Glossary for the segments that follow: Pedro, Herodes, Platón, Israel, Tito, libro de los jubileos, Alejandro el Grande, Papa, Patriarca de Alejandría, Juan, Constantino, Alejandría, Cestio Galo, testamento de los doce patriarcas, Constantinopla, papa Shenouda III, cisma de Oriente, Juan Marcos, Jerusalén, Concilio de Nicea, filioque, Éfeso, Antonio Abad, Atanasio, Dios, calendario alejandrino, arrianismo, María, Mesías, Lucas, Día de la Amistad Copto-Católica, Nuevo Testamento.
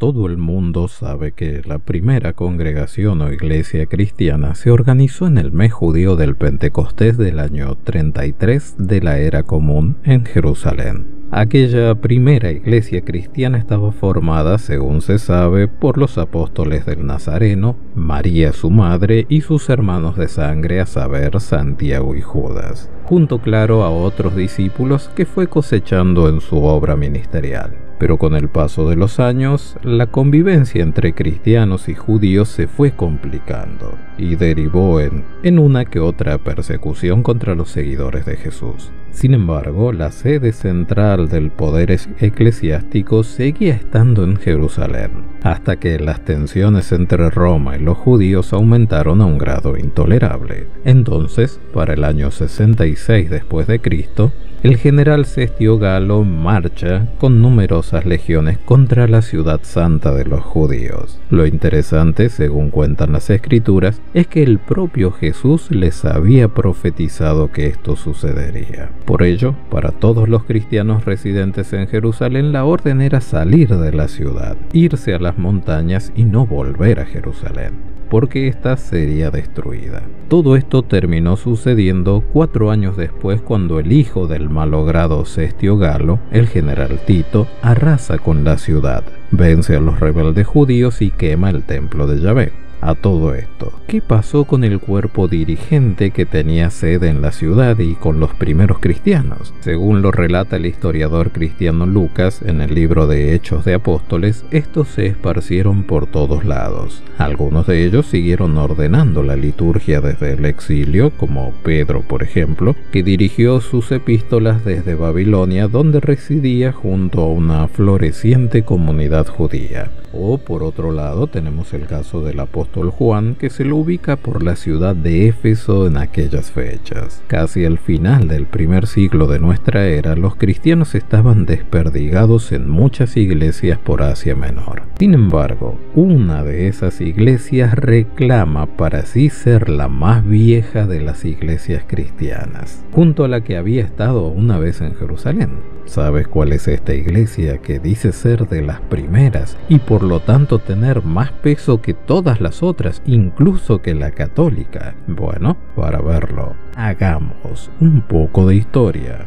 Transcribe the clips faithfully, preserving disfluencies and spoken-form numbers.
Todo el mundo sabe que la primera congregación o iglesia cristiana se organizó en el mes judío del Pentecostés del año treinta y tres de la era común en Jerusalén. Aquella primera iglesia cristiana estaba formada, según se sabe, por los apóstoles del Nazareno, María su madre y sus hermanos de sangre, a saber, Santiago y Judas, junto claro a otros discípulos que fue cosechando en su obra ministerial. Pero con el paso de los años, la convivencia entre cristianos y judíos se fue complicando y derivó en, en una que otra persecución contra los seguidores de Jesús. Sin embargo, la sede central del poder eclesiástico seguía estando en Jerusalén, hasta que las tensiones entre Roma y los judíos aumentaron a un grado intolerable. Entonces, para el año sesenta y seis después de Cristo, el general Cestio Galo marcha con numerosas legiones contra la ciudad santa de los judíos. Lo interesante, según cuentan las escrituras, es que el propio Jesús les había profetizado que esto sucedería. Por ello, para todos los cristianos residentes en Jerusalén, la orden era salir de la ciudad, irse a las montañas y no volver a Jerusalén, porque ésta sería destruida. Todo esto terminó sucediendo cuatro años después, cuando el hijo del malogrado Cestio Galo, el general Tito, arrasa con la ciudad, vence a los rebeldes judíos y quema el templo de Yahvé. A todo esto, ¿qué pasó con el cuerpo dirigente que tenía sede en la ciudad y con los primeros cristianos? Según lo relata el historiador cristiano Lucas en el libro de Hechos de Apóstoles, estos se esparcieron por todos lados. Algunos de ellos siguieron ordenando la liturgia desde el exilio, como Pedro, por ejemplo, que dirigió sus epístolas desde Babilonia, donde residía junto a una floreciente comunidad judía. O, por otro lado, tenemos el caso del apóstol Juan, que se lo ubica por la ciudad de Éfeso en aquellas fechas. Casi al final del primer siglo de nuestra era, los cristianos estaban desperdigados en muchas iglesias por Asia Menor. Sin embargo, una de esas iglesias reclama para sí ser la más vieja de las iglesias cristianas, junto a la que había estado una vez en Jerusalén. ¿Sabes cuál es esta iglesia que dice ser de las primeras y por lo tanto tener más peso que todas las otras, incluso que la católica? Bueno, para verlo, hagamos un poco de historia.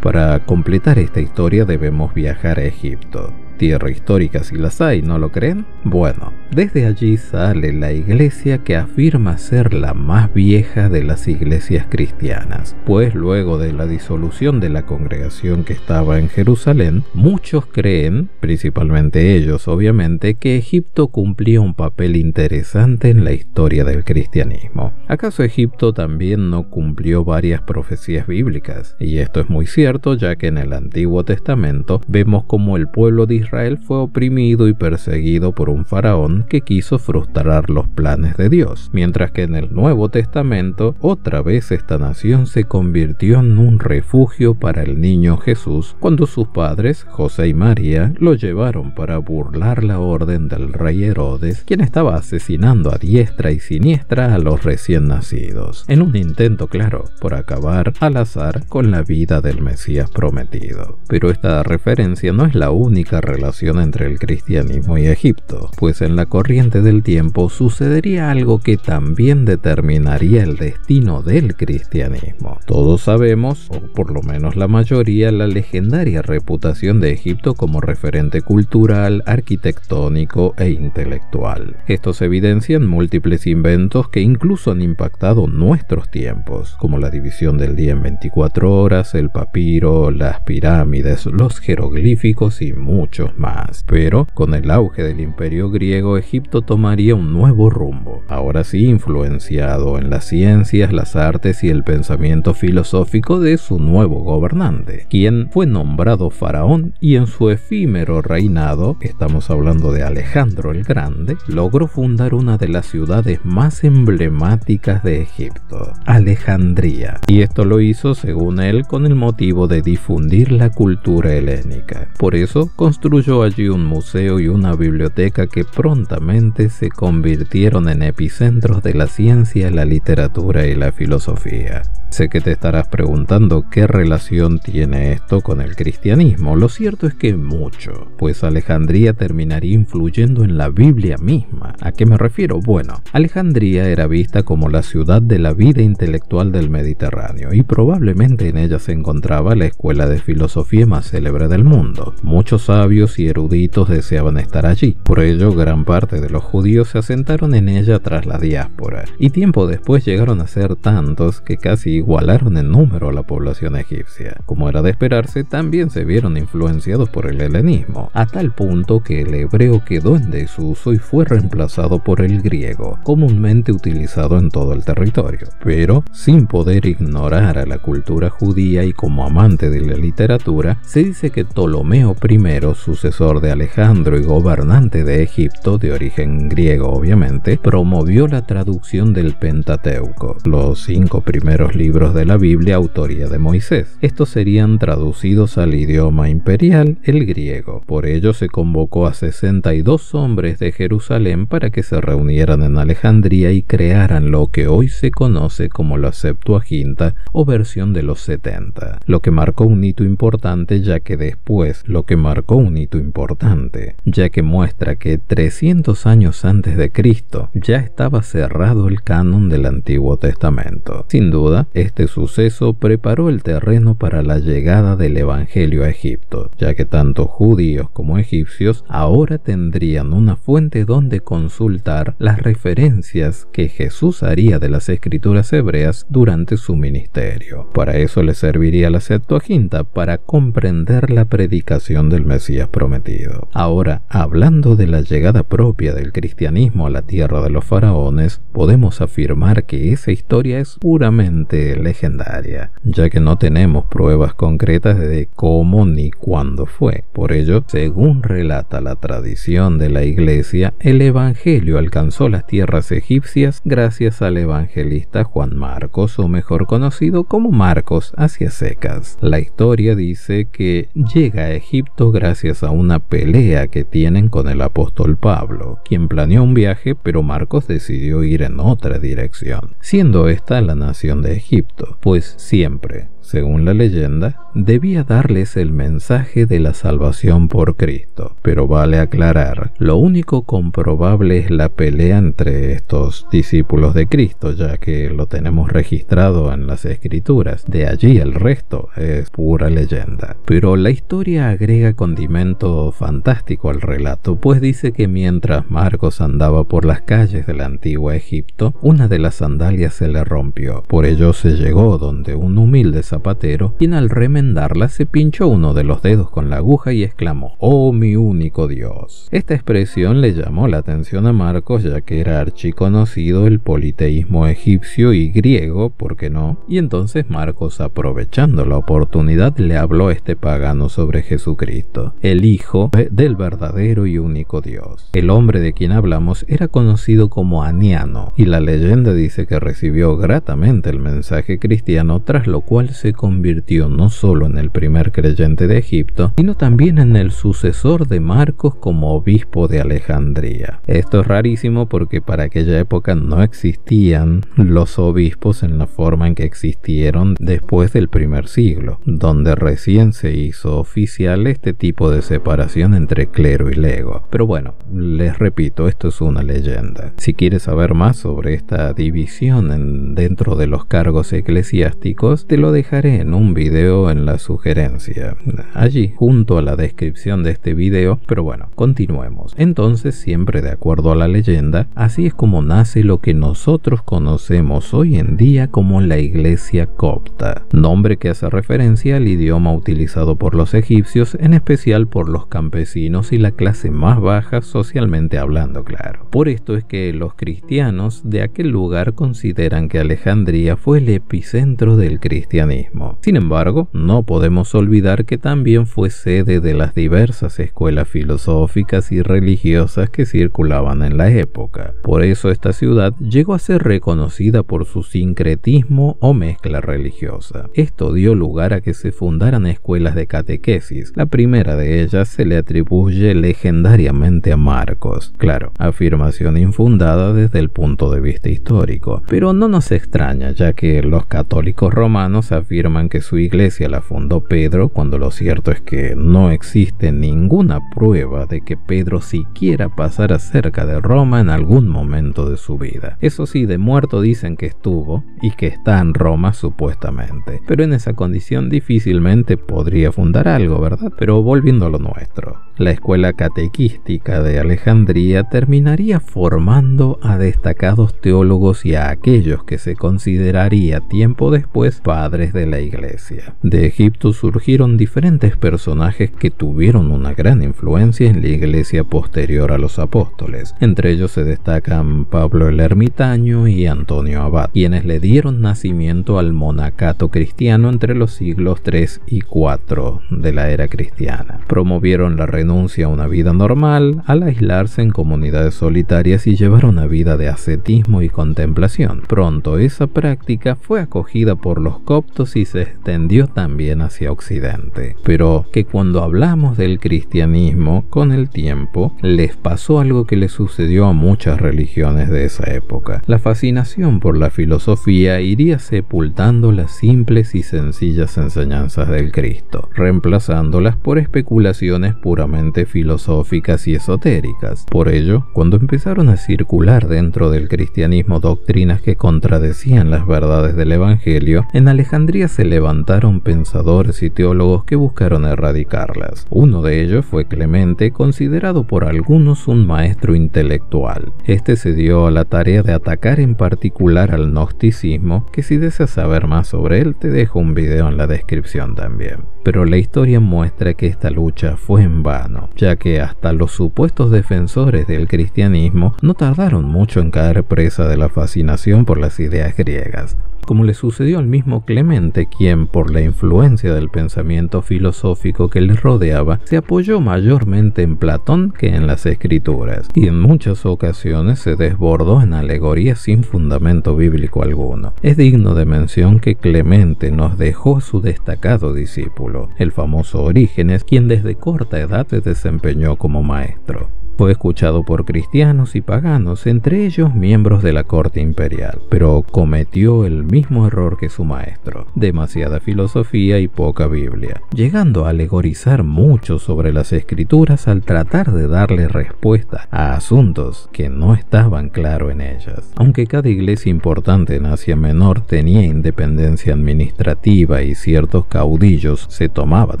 Para completar esta historia debemos viajar a Egipto. Tierra histórica si las hay, ¿no lo creen? Bueno, desde allí sale la iglesia que afirma ser la más vieja de las iglesias cristianas, pues luego de la disolución de la congregación que estaba en Jerusalén, muchos creen, principalmente ellos obviamente, que Egipto cumplía un papel interesante en la historia del cristianismo. ¿Acaso Egipto también no cumplió varias profecías bíblicas? Y esto es muy cierto, ya que en el Antiguo Testamento vemos cómo el pueblo de Israel Israel fue oprimido y perseguido por un faraón que quiso frustrar los planes de Dios, mientras que en el Nuevo Testamento otra vez esta nación se convirtió en un refugio para el niño Jesús cuando sus padres, José y María, lo llevaron para burlar la orden del rey Herodes, quien estaba asesinando a diestra y siniestra a los recién nacidos, en un intento claro por acabar al azar con la vida del Mesías prometido. Pero esta referencia no es la única referencia relación entre el cristianismo y Egipto, pues en la corriente del tiempo sucedería algo que también determinaría el destino del cristianismo. Todos sabemos, o por lo menos la mayoría, la legendaria reputación de Egipto como referente cultural, arquitectónico e intelectual. Esto se evidencia en múltiples inventos que incluso han impactado nuestros tiempos, como la división del día en veinticuatro horas, el papiro, las pirámides, los jeroglíficos y muchos más. Pero con el auge del imperio griego, Egipto tomaría un nuevo rumbo, ahora sí influenciado en las ciencias, las artes y el pensamiento filosófico de su nuevo gobernante, quien fue nombrado faraón y en su efímero reinado, estamos hablando de Alejandro el Grande, logró fundar una de las ciudades más emblemáticas de Egipto, Alejandría, y esto lo hizo, según él, con el motivo de difundir la cultura helénica. Por eso construyó Construyó allí un museo y una biblioteca que prontamente se convirtieron en epicentros de la ciencia, la literatura y la filosofía. Sé que te estarás preguntando qué relación tiene esto con el cristianismo. Lo cierto es que mucho, pues Alejandría terminaría influyendo en la Biblia misma. ¿A qué me refiero? Bueno, Alejandría era vista como la ciudad de la vida intelectual del Mediterráneo y probablemente en ella se encontraba la escuela de filosofía más célebre del mundo. Muchos sabios y eruditos deseaban estar allí. Por ello, gran parte de los judíos se asentaron en ella tras la diáspora y tiempo después llegaron a ser tantos que casi igualaron en número a la población egipcia. Como era de esperarse, también se vieron influenciados por el helenismo, a tal punto que el hebreo quedó en desuso y fue reemplazado por el griego, comúnmente utilizado en todo el territorio. Pero, sin poder ignorar a la cultura judía y como amante de la literatura, se dice que Ptolomeo primero, sucesor de Alejandro y gobernante de Egipto, de origen griego obviamente, promovió la traducción del Pentateuco, los cinco primeros libros de la Biblia autoría de Moisés. Estos serían traducidos al idioma imperial, el griego. Por ello se convocó a sesenta y dos hombres de Jerusalén para que se reunieran en Alejandría y crearan lo que hoy se conoce como la Septuaginta o versión de los setenta, lo que marcó un hito importante ya que después lo que marcó un hito importante, ya que muestra que trescientos años antes de Cristo ya estaba cerrado el canon del Antiguo Testamento. Sin duda, este suceso preparó el terreno para la llegada del Evangelio a Egipto, ya que tanto judíos como egipcios ahora tendrían una fuente donde consultar las referencias que Jesús haría de las escrituras hebreas durante su ministerio. Para eso le serviría la Septuaginta, para comprender la predicación del Mesías prometido. Ahora, hablando de la llegada propia del cristianismo a la tierra de los faraones, podemos afirmar que esa historia es puramente legendaria, ya que no tenemos pruebas concretas de cómo ni cuándo fue. Por ello, según relata la tradición de la Iglesia, el Evangelio alcanzó las tierras egipcias gracias al evangelista Juan Marcos, o mejor conocido como Marcos hacia secas. La historia dice que llega a Egipto gracias a una pelea que tienen con el apóstol Pablo, quien planeó un viaje, pero Marcos decidió ir en otra dirección, siendo esta la nación de Egipto, pues siempre, según la leyenda, debía darles el mensaje de la salvación por Cristo. Pero vale aclarar, lo único comprobable es la pelea entre estos discípulos de Cristo, ya que lo tenemos registrado en las escrituras. De allí el resto es pura leyenda. Pero la historia agrega condimento fantástico al relato, pues dice que mientras Marcos andaba por las calles de la antigua Egipto, una de las sandalias se le rompió. Por ello se llegó donde un humilde zapatero, quien al remendarla se pinchó uno de los dedos con la aguja y exclamó: "¡Oh, mi único Dios!". Esta expresión le llamó la atención a Marcos, ya que era archiconocido el politeísmo egipcio y griego, ¿por qué no? Y entonces Marcos, aprovechando la oportunidad, le habló a este pagano sobre Jesucristo, el Hijo del verdadero y único Dios. El hombre de quien hablamos era conocido como Aniano, y la leyenda dice que recibió gratamente el mensaje cristiano, tras lo cual se convirtió no solo en el primer creyente de Egipto, sino también en el sucesor de Marcos como obispo de Alejandría. Esto es rarísimo porque para aquella época no existían los obispos en la forma en que existieron después del primer siglo, donde recién se hizo oficial este tipo de separación entre clero y lego. Pero bueno, les repito, esto es una leyenda. Si quieres saber más sobre esta división en, dentro de los cargos eclesiásticos, te lo dejaré en un video en la sugerencia, allí junto a la descripción de este video. Pero bueno, continuemos. Entonces, siempre de acuerdo a la leyenda, así es como nace lo que nosotros conocemos hoy en día como la iglesia copta, nombre que hace referencia al idioma utilizado por los egipcios, en especial por los campesinos y la clase más baja socialmente hablando, claro. Por esto es que los cristianos de aquel lugar consideran que Alejandría fue el epicentro del cristianismo. cristianismo. Sin embargo, no podemos olvidar que también fue sede de las diversas escuelas filosóficas y religiosas que circulaban en la época. Por eso esta ciudad llegó a ser reconocida por su sincretismo o mezcla religiosa. Esto dio lugar a que se fundaran escuelas de catequesis. La primera de ellas se le atribuye legendariamente a Marcos. Claro, afirmación infundada desde el punto de vista histórico, pero no nos extraña, ya que los católicos romanos afirman que su iglesia la fundó Pedro, cuando lo cierto es que no existe ninguna prueba de que Pedro siquiera pasara cerca de Roma en algún momento de su vida. Eso sí, de muerto dicen que estuvo y que está en Roma supuestamente, pero en esa condición difícilmente podría fundar algo, ¿verdad? Pero volviendo a lo nuestro, la escuela catequística de Alejandría terminaría formando a destacados teólogos y a aquellos que se consideraría tiempo después padres de la iglesia. De Egipto surgieron diferentes personajes que tuvieron una gran influencia en la iglesia posterior a los apóstoles. Entre ellos se destacan Pablo el ermitaño y Antonio Abad, quienes le dieron nacimiento al monacato cristiano entre los siglos tres y cuatro de la era cristiana. Promovieron la renuncia a una vida normal al aislarse en comunidades solitarias y llevar una vida de ascetismo y contemplación. Pronto esa práctica fue acogida por los coptos y se extendió también hacia Occidente. Pero que cuando hablamos del cristianismo, con el tiempo les pasó algo que les sucedió a muchas religiones de esa época. La fascinación por la filosofía iría sepultando las simples y sencillas enseñanzas del Cristo, reemplazándolas por especulaciones puramente filosóficas y esotéricas. Por ello, cuando empezaron a circular dentro del cristianismo doctrinas que contradecían las verdades del Evangelio, en Alejandría se levantaron pensadores y teólogos que buscaron erradicarlas. Uno de ellos fue Clemente, considerado por algunos un maestro intelectual. Este se dio a la tarea de atacar en particular al gnosticismo, que si deseas saber más sobre él te dejo un video en la descripción también. Pero la historia muestra que esta lucha fue en vano, ya que hasta los supuestos defensores del cristianismo no tardaron mucho en caer presa de la fascinación por las ideas griegas, como le sucedió al mismo Clemente, quien, por la influencia del pensamiento filosófico que le rodeaba, se apoyó mayormente en Platón que en las Escrituras, y en muchas ocasiones se desbordó en alegorías sin fundamento bíblico alguno. Es digno de mención que Clemente nos dejó su destacado discípulo, el famoso Orígenes, quien desde corta edad se desempeñó como maestro. Fue escuchado por cristianos y paganos, entre ellos miembros de la corte imperial, pero cometió el mismo error que su maestro: demasiada filosofía y poca Biblia, llegando a alegorizar mucho sobre las Escrituras al tratar de darle respuesta a asuntos que no estaban claro en ellas. Aunque cada iglesia importante en Asia Menor tenía independencia administrativa y ciertos caudillos se tomaban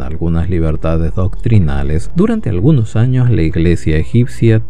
algunas libertades doctrinales, durante algunos años la iglesia egipcia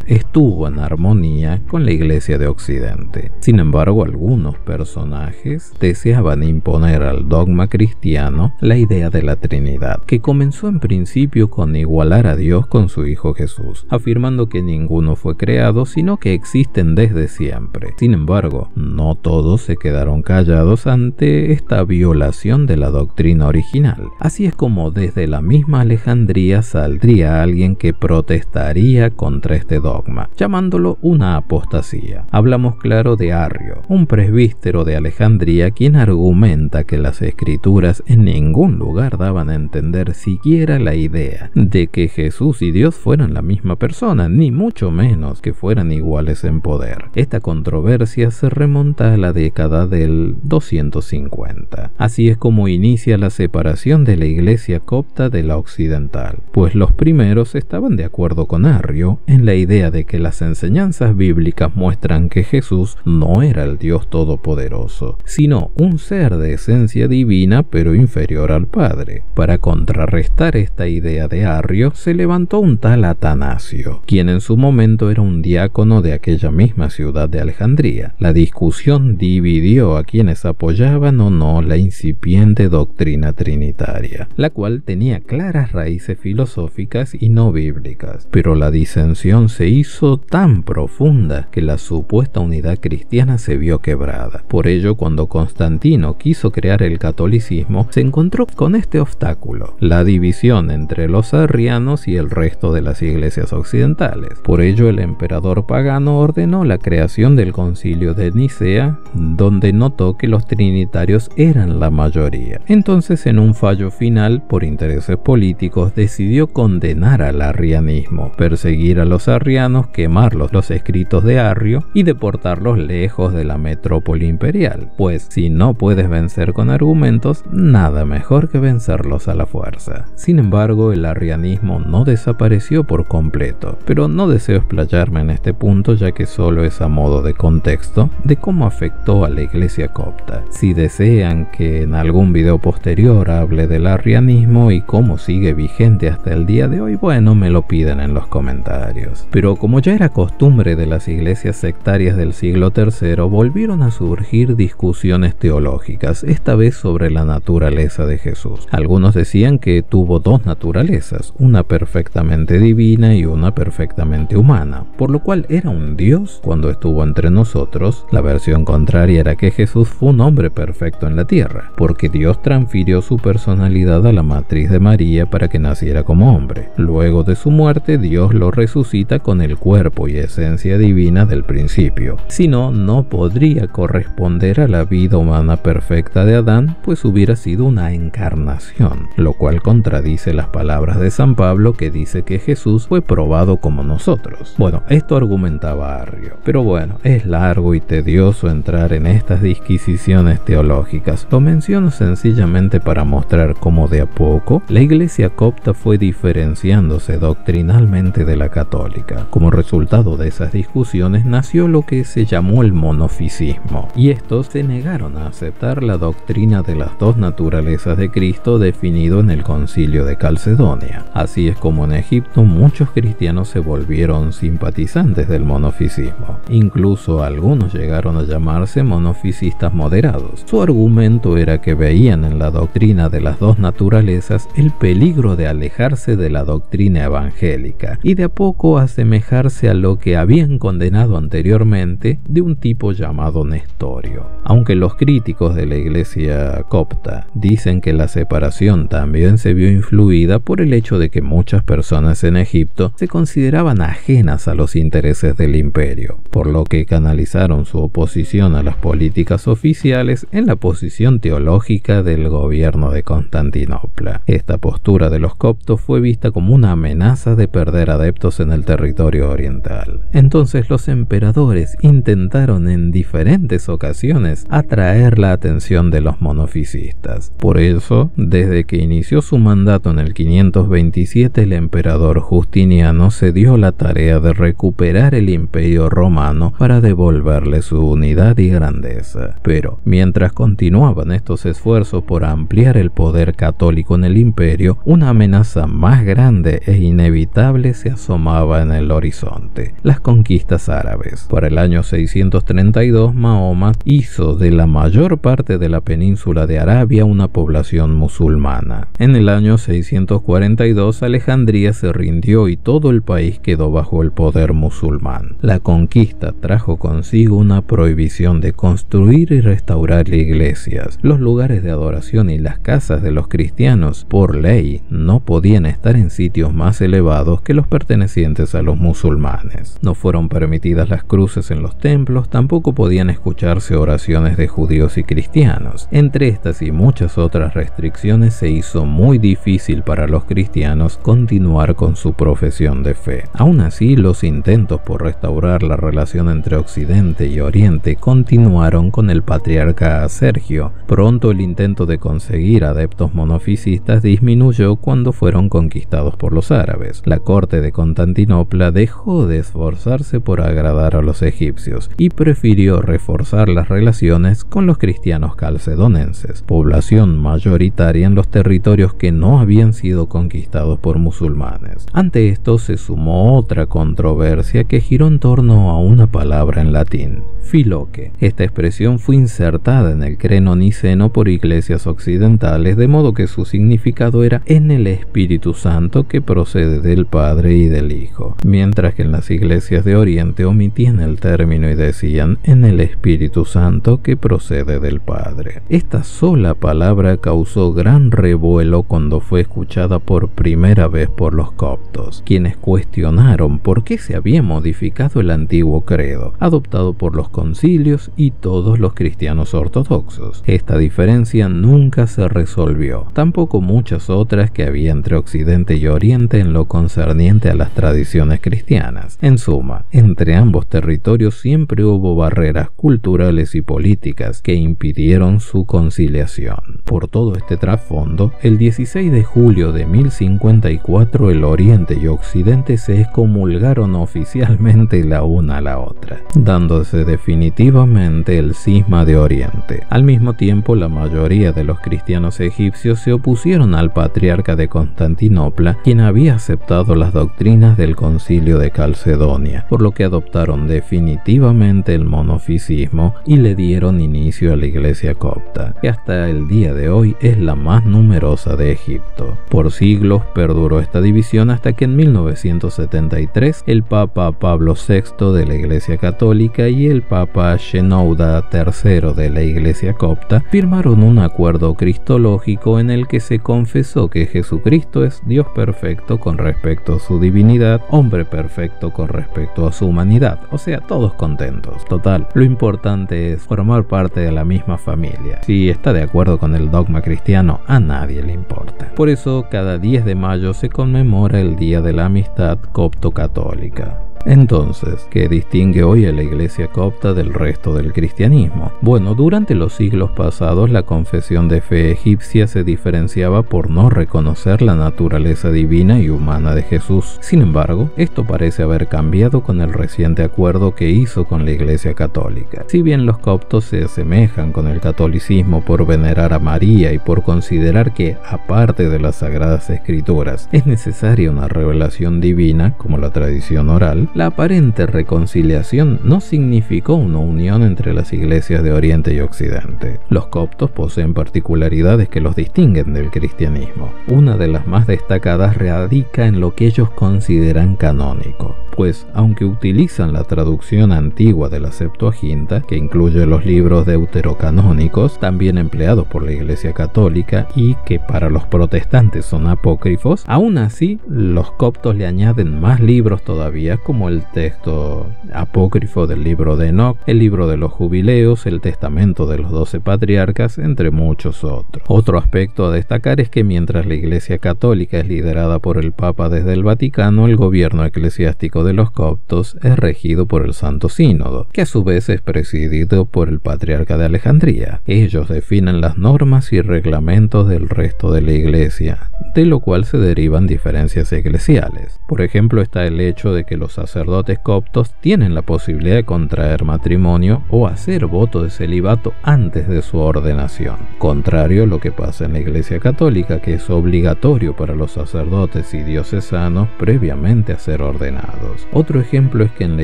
estuvo en armonía con la iglesia de Occidente. Sin embargo, algunos personajes deseaban imponer al dogma cristiano la idea de la Trinidad, que comenzó en principio con igualar a Dios con su Hijo Jesús, afirmando que ninguno fue creado, sino que existen desde siempre. Sin embargo, no todos se quedaron callados ante esta violación de la doctrina original. Así es como desde la misma Alejandría saldría alguien que protestaría contra este dogma, llamándolo una apostasía. Hablamos claro de Arrio, un presbítero de Alejandría, quien argumenta que las Escrituras en ningún lugar daban a entender siquiera la idea de que Jesús y Dios fueran la misma persona, ni mucho menos que fueran iguales en poder. Esta controversia se remonta a la década del doscientos cincuenta. Así es como inicia la separación de la iglesia copta de la occidental, pues los primeros estaban de acuerdo con Arrio en la idea de que las enseñanzas bíblicas muestran que Jesús no era el Dios todopoderoso, sino un ser de esencia divina pero inferior al Padre. Para contrarrestar esta idea de Arrio, se levantó un tal Atanasio, quien en su momento era un diácono de aquella misma ciudad de Alejandría. La discusión dividió a quienes apoyaban o no la incipiente doctrina trinitaria, la cual tenía claras raíces filosóficas y no bíblicas, pero la disensión división se hizo tan profunda que la supuesta unidad cristiana se vio quebrada. Por ello, cuando Constantino quiso crear el catolicismo, se encontró con este obstáculo: la división entre los arrianos y el resto de las iglesias occidentales. Por ello, el emperador pagano ordenó la creación del Concilio de Nicea, donde notó que los trinitarios eran la mayoría. Entonces, en un fallo final, por intereses políticos, decidió condenar al arrianismo, perseguir a los arrianos, quemarlos los escritos de Arrio y deportarlos lejos de la metrópoli imperial, pues si no puedes vencer con argumentos, nada mejor que vencerlos a la fuerza. Sin embargo, el arrianismo no desapareció por completo, pero no deseo explayarme en este punto, ya que solo es a modo de contexto de cómo afectó a la iglesia copta. Si desean que en algún video posterior hable del arrianismo y cómo sigue vigente hasta el día de hoy, bueno, me lo piden en los comentarios. Pero como ya era costumbre de las iglesias sectarias del siglo tercero, volvieron a surgir discusiones teológicas, esta vez sobre la naturaleza de Jesús. Algunos decían que tuvo dos naturalezas, una perfectamente divina y una perfectamente humana, por lo cual era un Dios cuando estuvo entre nosotros. La versión contraria era que Jesús fue un hombre perfecto en la tierra, porque Dios transfirió su personalidad a la matriz de María para que naciera como hombre. Luego de su muerte, Dios lo resucita con el cuerpo y esencia divina del principio. Si no, no podría corresponder a la vida humana perfecta de Adán, pues hubiera sido una encarnación, lo cual contradice las palabras de San Pablo, que dice que Jesús fue probado como nosotros. Bueno, esto argumentaba Arrio, pero bueno, es largo y tedioso entrar en estas disquisiciones teológicas. Lo menciono sencillamente para mostrar cómo de a poco la iglesia copta fue diferenciándose doctrinalmente de la católica. Como resultado de esas discusiones nació lo que se llamó el monofisismo, y estos se negaron a aceptar la doctrina de las dos naturalezas de Cristo definido en el Concilio de Calcedonia. Así es como en Egipto muchos cristianos se volvieron simpatizantes del monofisismo. Incluso algunos llegaron a llamarse monofisistas moderados. Su argumento era que veían en la doctrina de las dos naturalezas el peligro de alejarse de la doctrina evangélica y de a poco asemejarse a lo que habían condenado anteriormente de un tipo llamado Nestorio. Aunque los críticos de la iglesia copta dicen que la separación también se vio influida por el hecho de que muchas personas en Egipto se consideraban ajenas a los intereses del imperio, por lo que canalizaron su oposición a las políticas oficiales en la posición teológica del gobierno de Constantinopla. Esta postura de los coptos fue vista como una amenaza de perder adeptos en el territorio oriental. Entonces los emperadores intentaron en diferentes ocasiones atraer la atención de los monofisistas. Por eso, desde que inició su mandato en el quinientos veintisiete, el emperador Justiniano se dio la tarea de recuperar el imperio romano para devolverle su unidad y grandeza. Pero, mientras continuaban estos esfuerzos por ampliar el poder católico en el imperio, una amenaza más grande e inevitable se asomaba en el horizonte: las conquistas árabes. Para el año seiscientos treinta y dos, Mahoma hizo de la mayor parte de la península de Arabia una población musulmana. En el año seiscientos cuarenta y dos, Alejandría se rindió y todo el país quedó bajo el poder musulmán. La conquista trajo consigo una prohibición de construir y restaurar iglesias. Los lugares de adoración y las casas de los cristianos, por ley, no podían estar en sitios más elevados que los pertenecientes a los musulmanes. No fueron permitidas las cruces en los templos, tampoco podían escucharse oraciones de judíos y cristianos. Entre estas y muchas otras restricciones, se hizo muy difícil para los cristianos continuar con su profesión de fe. Aún así, los intentos por restaurar la relación entre Occidente y Oriente continuaron con el patriarca Sergio. Pronto el intento de conseguir adeptos monofisistas disminuyó cuando fueron conquistados por los árabes. La corte de Constantinopla dejó de esforzarse por agradar a los egipcios y prefirió reforzar las relaciones con los cristianos calcedonenses, población mayoritaria en los territorios que no habían sido conquistados por musulmanes. Ante esto se sumó otra controversia que giró en torno a una palabra en latín: filoque. Esta expresión fue insertada en el creno niceno por iglesias occidentales, de modo que su significado era en el Espíritu Santo que procede del Padre y del Hijo. Hijo, mientras que en las iglesias de Oriente omitían el término y decían en el Espíritu Santo que procede del Padre. Esta sola palabra causó gran revuelo cuando fue escuchada por primera vez por los coptos, quienes cuestionaron por qué se había modificado el antiguo credo, adoptado por los concilios y todos los cristianos ortodoxos. Esta diferencia nunca se resolvió, tampoco muchas otras que había entre Occidente y Oriente en lo concerniente a las tradiciones cristianas. En suma, entre ambos territorios siempre hubo barreras culturales y políticas que impidieron su conciliación. Por todo este trasfondo, el dieciséis de julio de mil cincuenta y cuatro el Oriente y Occidente se excomulgaron oficialmente la una a la otra, dándose definitivamente el cisma de Oriente. Al mismo tiempo, la mayoría de los cristianos egipcios se opusieron al patriarca de Constantinopla, quien había aceptado las doctrinas del Concilio de Calcedonia, por lo que adoptaron definitivamente el monofisismo y le dieron inicio a la iglesia copta, que hasta el día de hoy es la más numerosa de Egipto. Por siglos perduró esta división hasta que en mil novecientos setenta y tres el Papa Pablo sexto de la Iglesia Católica y el Papa Shenouda tercero de la Iglesia Copta firmaron un acuerdo cristológico en el que se confesó que Jesucristo es Dios perfecto con respecto a su divinidad, hombre perfecto con respecto a su humanidad. O sea, todos contentos. Total, lo importante es formar parte de la misma familia. Si está de acuerdo con el dogma cristiano, a nadie le importa. Por eso, cada diez de mayo se conmemora el Día de la Amistad Copto-Católica. Entonces, ¿qué distingue hoy a la iglesia copta del resto del cristianismo? Bueno, durante los siglos pasados la confesión de fe egipcia se diferenciaba por no reconocer la naturaleza divina y humana de Jesús. Sin embargo, esto parece haber cambiado con el reciente acuerdo que hizo con la iglesia católica. Si bien los coptos se asemejan con el catolicismo por venerar a María y por considerar que, aparte de las sagradas escrituras, es necesaria una revelación divina, como la tradición oral, la aparente reconciliación no significó una unión entre las iglesias de Oriente y Occidente. Los coptos poseen particularidades que los distinguen del cristianismo. Una de las más destacadas radica en lo que ellos consideran canónico, pues aunque utilizan la traducción antigua de la Septuaginta, que incluye los libros deuterocanónicos, también empleados por la Iglesia Católica y que para los protestantes son apócrifos, aún así los coptos le añaden más libros todavía, como el texto apócrifo del libro de Enoc, el libro de los jubileos, el testamento de los doce patriarcas, entre muchos otros. Otro aspecto a destacar es que mientras la Iglesia Católica es liderada por el Papa desde el Vaticano, el gobierno eclesiástico de los coptos es regido por el Santo Sínodo, que a su vez es presidido por el Patriarca de Alejandría. Ellos definen las normas y reglamentos del resto de la Iglesia, de lo cual se derivan diferencias eclesiales. Por ejemplo, está el hecho de que los sacerdotes coptos tienen la posibilidad de contraer matrimonio o hacer voto de celibato antes de su ordenación, contrario a lo que pasa en la Iglesia Católica, que es obligatorio para los sacerdotes y diocesanos previamente a ser ordenados. Otro ejemplo es que en la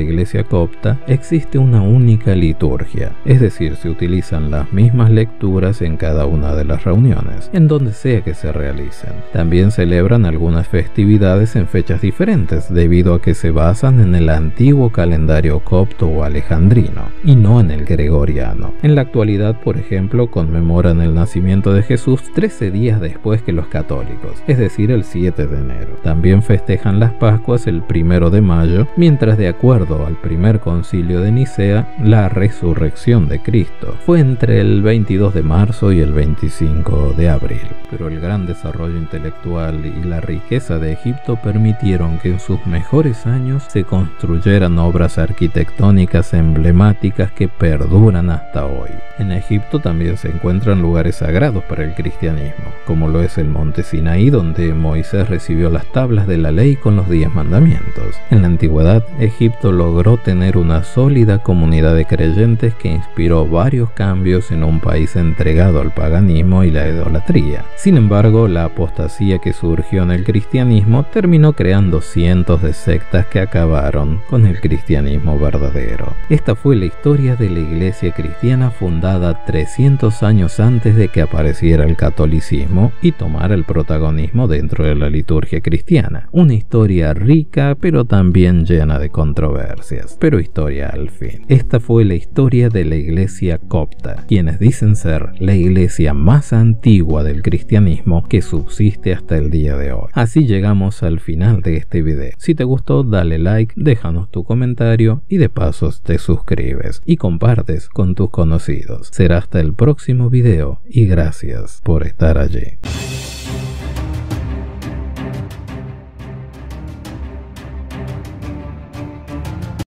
Iglesia copta existe una única liturgia, es decir, se utilizan las mismas lecturas en cada una de las reuniones, en donde sea que se realicen. También celebran algunas festividades en fechas diferentes, debido a que se basan en el antiguo calendario copto o alejandrino y no en el gregoriano. En la actualidad, por ejemplo, conmemoran el nacimiento de Jesús trece días después que los católicos, es decir, el siete de enero. También festejan las Pascuas el primero de mayo, mientras de acuerdo al primer concilio de Nicea, la resurrección de Cristo fue entre el veintidós de marzo y el veinticinco de abril. Pero el gran desarrollo intelectual y la riqueza de Egipto permitieron que en sus mejores años se construyeran obras arquitectónicas emblemáticas que perduran hasta hoy. En Egipto también se encuentran lugares sagrados para el cristianismo, como lo es el monte Sinaí, donde Moisés recibió las tablas de la ley con los diez mandamientos. En la antigüedad, Egipto logró tener una sólida comunidad de creyentes que inspiró varios cambios en un país entregado al paganismo y la idolatría. Sin embargo, la apostasía apostasía que surgió en el cristianismo terminó creando cientos de sectas que acabaron con el cristianismo verdadero. Esta fue la historia de la iglesia cristiana fundada trescientos años antes de que apareciera el catolicismo y tomara el protagonismo dentro de la liturgia cristiana. Una historia rica pero también llena de controversias, pero historia al fin. Esta fue la historia de la iglesia copta, quienes dicen ser la iglesia más antigua del cristianismo que subsiste hasta el día de hoy. Así llegamos al final de este video. Si te gustó, dale like, déjanos tu comentario y de paso te suscribes y compartes con tus conocidos. Será hasta el próximo video y gracias por estar allí.